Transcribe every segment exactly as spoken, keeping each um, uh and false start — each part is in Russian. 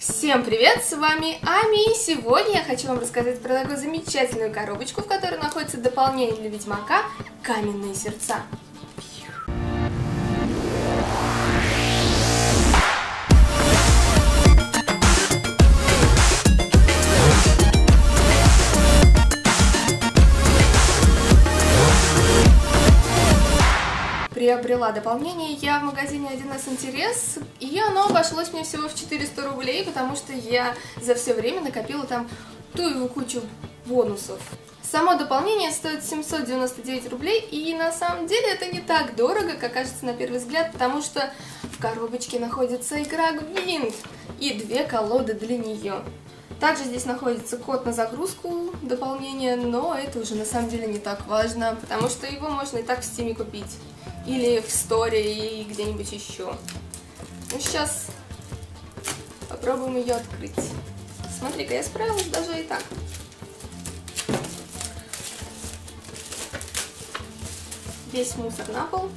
Всем привет, с вами Ами, и сегодня я хочу вам рассказать про такую замечательную коробочку, в которой находится дополнение для Ведьмака «Каменные сердца». Приобрела дополнение я в магазине один эс Интерес, и оно обошлось мне всего в четыреста рублей, потому что я за все время накопила там ту его кучу бонусов. Само дополнение стоит семьсот девяносто девять рублей, и на самом деле это не так дорого, как кажется на первый взгляд, потому что в коробочке находится игра Гвинт и две колоды для нее. Также здесь находится код на загрузку дополнения, но это уже на самом деле не так важно, потому что его можно и так в Стиме купить. Или в Сторе, и где-нибудь еще. Ну, сейчас попробуем ее открыть. Смотри-ка, я справилась даже и так. Весь мусор на пол.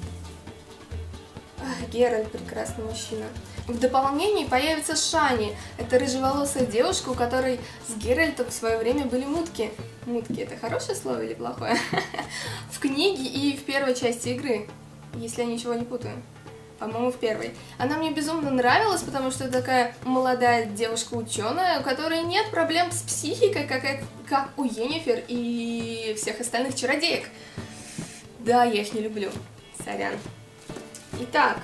Ах, Геральт, прекрасный мужчина. В дополнении появится Шани. Это рыжеволосая девушка, у которой с Геральтом в свое время были мутки. Мутки — это хорошее слово или плохое? В книге и в первой части игры, если я ничего не путаю. По-моему, в первой. Она мне безумно нравилась, потому что такая молодая девушка-ученая, у которой нет проблем с психикой, как, как у Йеннифер и всех остальных чародеек. Да, я их не люблю. Сорян. Итак.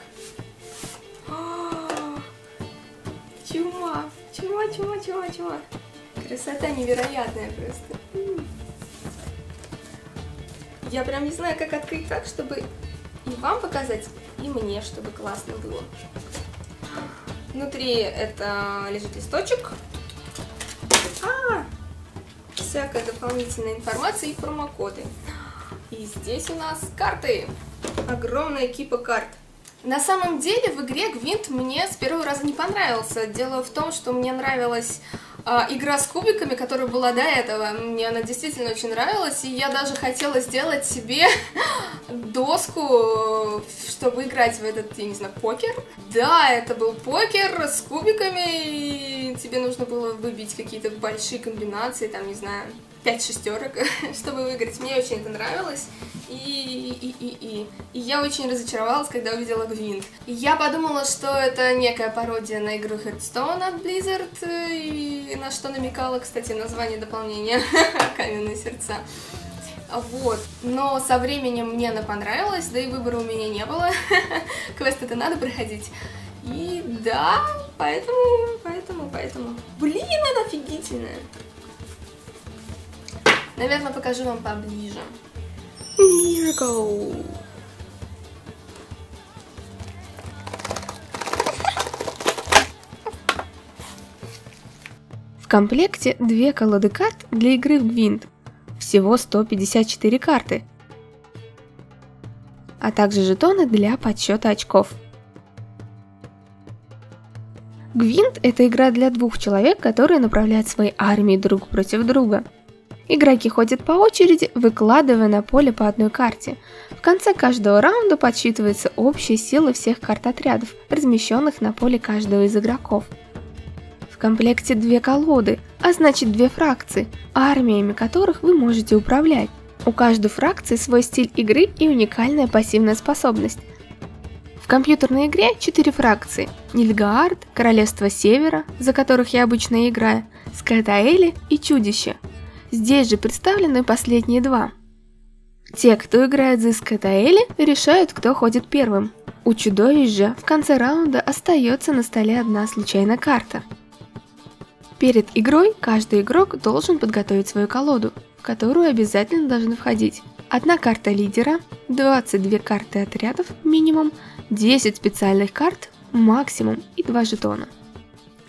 Чума, чума, чума, чума, чума. Красота невероятная просто. Я прям не знаю, как открыть так, чтобы и вам показать, и мне, чтобы классно было. Внутри это лежит листочек. А, всякая дополнительная информация и промокоды. И здесь у нас карты. Огромная кипа карт. На самом деле в игре Гвинт мне с первого раза не понравился. Дело в том, что мне нравилась э, игра с кубиками, которая была до этого. Мне она действительно очень нравилась, и я даже хотела сделать себе доску, чтобы играть в этот, я не знаю, покер. Да, это был покер с кубиками, и тебе нужно было выбить какие-то большие комбинации, там, не знаю, пять шестерок, чтобы выиграть. Мне очень это нравилось. И, и, и, и. и я очень разочаровалась, когда увидела Гвинт. Я подумала, что это некая пародия на игру Hearthstone от Blizzard, и на что намекала, кстати, название дополнения «Каменные сердца». Вот. Но со временем мне она понравилась, да и выбора у меня не было. Квест это надо проходить. И да, поэтому, поэтому, поэтому. Блин, она офигительная. Наверное, покажу вам поближе. Miracle. В комплекте две колоды карт для игры в Гвинт. Всего сто пятьдесят четыре карты. А также жетоны для подсчета очков. Гвинт — это игра для двух человек, которые направляют свои армии друг против друга. Игроки ходят по очереди, выкладывая на поле по одной карте. В конце каждого раунда подсчитывается общая сила всех карт отрядов, размещенных на поле каждого из игроков. В комплекте две колоды, а значит две фракции, армиями которых вы можете управлять. У каждой фракции свой стиль игры и уникальная пассивная способность. В компьютерной игре четыре фракции: Нильгаард, Королевство Севера, за которых я обычно играю, Скайтаэли и Чудище. Здесь же представлены последние два. Те, кто играет за Искатаэли, решают, кто ходит первым. У чудовищ же в конце раунда остается на столе одна случайная карта. Перед игрой каждый игрок должен подготовить свою колоду, в которую обязательно должны входить одна карта лидера, двадцать две карты отрядов минимум, десять специальных карт максимум и два жетона.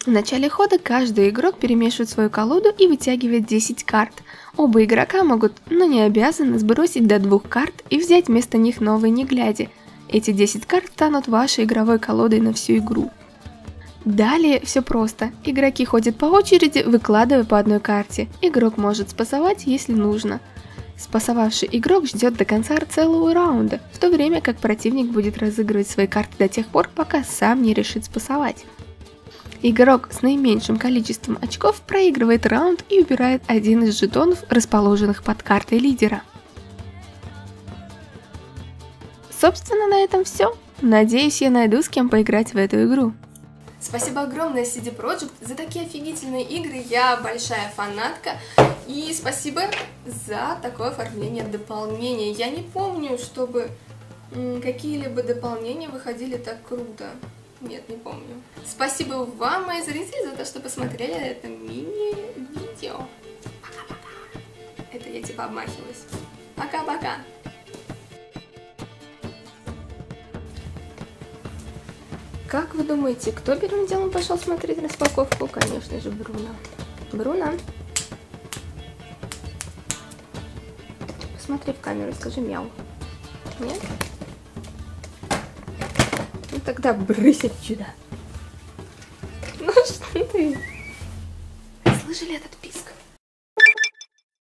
В начале хода каждый игрок перемешивает свою колоду и вытягивает десять карт. Оба игрока могут, но не обязаны, сбросить до двух карт и взять вместо них новые не глядя. Эти десять карт станут вашей игровой колодой на всю игру. Далее все просто. Игроки ходят по очереди, выкладывая по одной карте. Игрок может спасовать, если нужно. Спасовавший игрок ждет до конца целого раунда, в то время как противник будет разыгрывать свои карты до тех пор, пока сам не решит спасовать. Игрок с наименьшим количеством очков проигрывает раунд и убирает один из жетонов, расположенных под картой лидера. Собственно, на этом все. Надеюсь, я найду с кем поиграть в эту игру. Спасибо огромное си ди Projekt за такие офигительные игры, я большая фанатка, и спасибо за такое оформление дополнения. Я не помню, чтобы какие-либо дополнения выходили так круто. Нет, не помню. Спасибо вам, мои зрители, за то, что посмотрели это мини-видео. Пока-пока. Это я типа обмахивалась. Пока-пока. Как вы думаете, кто первым делом пошел смотреть распаковку? Конечно же, Бруно. Бруно, посмотри в камеру и скажи мяу. Нет? Ну тогда брысь отсюда. Ну что ты? Слышали этот писк?